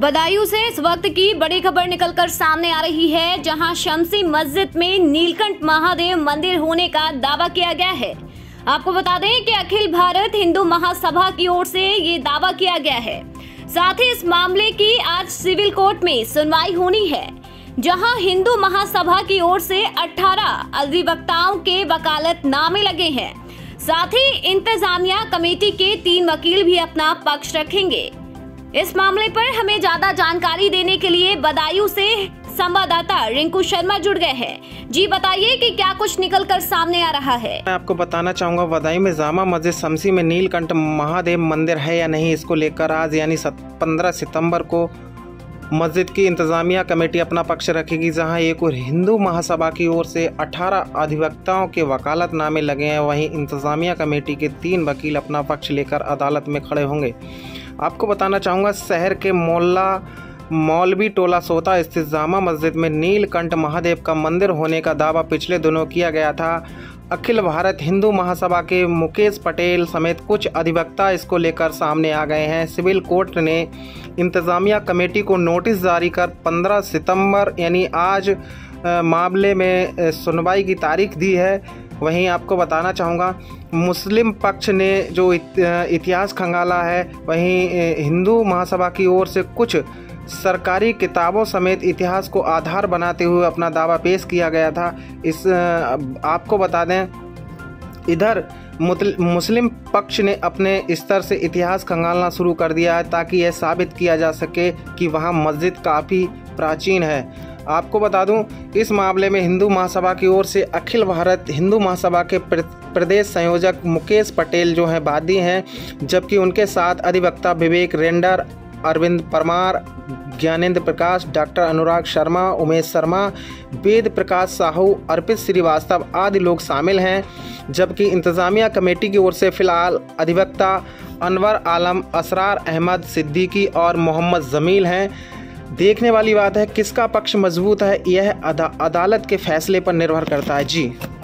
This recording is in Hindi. बदायूं से इस वक्त की बड़ी खबर निकलकर सामने आ रही है, जहां शमसी मस्जिद में नीलकंठ महादेव मंदिर होने का दावा किया गया है। आपको बता दें कि अखिल भारत हिंदू महासभा की ओर से ये दावा किया गया है। साथ ही इस मामले की आज सिविल कोर्ट में सुनवाई होनी है, जहां हिंदू महासभा की ओर से 18 अधिवक्ताओं के वकालतनामे लगे हैं। साथ ही इंतजामिया कमेटी के 3 वकील भी अपना पक्ष रखेंगे। इस मामले पर हमें ज्यादा जानकारी देने के लिए बदायूं से संवाददाता रिंकू शर्मा जुड़ गए हैं। जी बताइए कि क्या कुछ निकलकर सामने आ रहा है। मैं आपको बताना चाहूँगा, बदायूं में जामा मस्जिद शमसी में नीलकंठ महादेव मंदिर है या नहीं, इसको लेकर आज यानी 15 सितंबर को मस्जिद की इंतजामिया कमेटी अपना पक्ष रखेगी, जहां एक और हिंदू महासभा की ओर से 18 अधिवक्ताओं के वकालतनामे लगे हैं, वहीं इंतजामिया कमेटी के 3 वकील अपना पक्ष लेकर अदालत में खड़े होंगे। आपको बताना चाहूँगा, शहर के मौलवी टोला सोता स्थित जामा मस्जिद में नीलकंठ महादेव का मंदिर होने का दावा पिछले दिनों किया गया था। अखिल भारत हिंदू महासभा के मुकेश पटेल समेत कुछ अधिवक्ता इसको लेकर सामने आ गए हैं। सिविल कोर्ट ने इंतजामिया कमेटी को नोटिस जारी कर 15 सितंबर यानी आज मामले में सुनवाई की तारीख दी है। वहीं आपको बताना चाहूँगा, मुस्लिम पक्ष ने जो इतिहास खंगाला है, वहीं हिंदू महासभा की ओर से कुछ सरकारी किताबों समेत इतिहास को आधार बनाते हुए अपना दावा पेश किया गया था। इस आपको बता दें, इधर मुस्लिम पक्ष ने अपने स्तर से इतिहास खंगालना शुरू कर दिया है, ताकि यह साबित किया जा सके कि वहाँ मस्जिद काफ़ी प्राचीन है। आपको बता दूं, इस मामले में हिंदू महासभा की ओर से अखिल भारत हिंदू महासभा के प्रदेश संयोजक मुकेश पटेल जो हैं वादी हैं, जबकि उनके साथ अधिवक्ता विवेक रेंडर, अरविंद परमार, ज्ञानेंद्र प्रकाश, डॉक्टर अनुराग शर्मा, उमेश शर्मा, वेद प्रकाश साहू, अर्पित श्रीवास्तव आदि लोग शामिल हैं। जबकि इंतजामिया कमेटी की ओर से फ़िलहाल अधिवक्ता अनवर आलम, असरार अहमद सिद्दीकी और मोहम्मद जमील हैं। देखने वाली बात है किसका पक्ष मजबूत है, यह अदालत के फैसले पर निर्भर करता है। जी।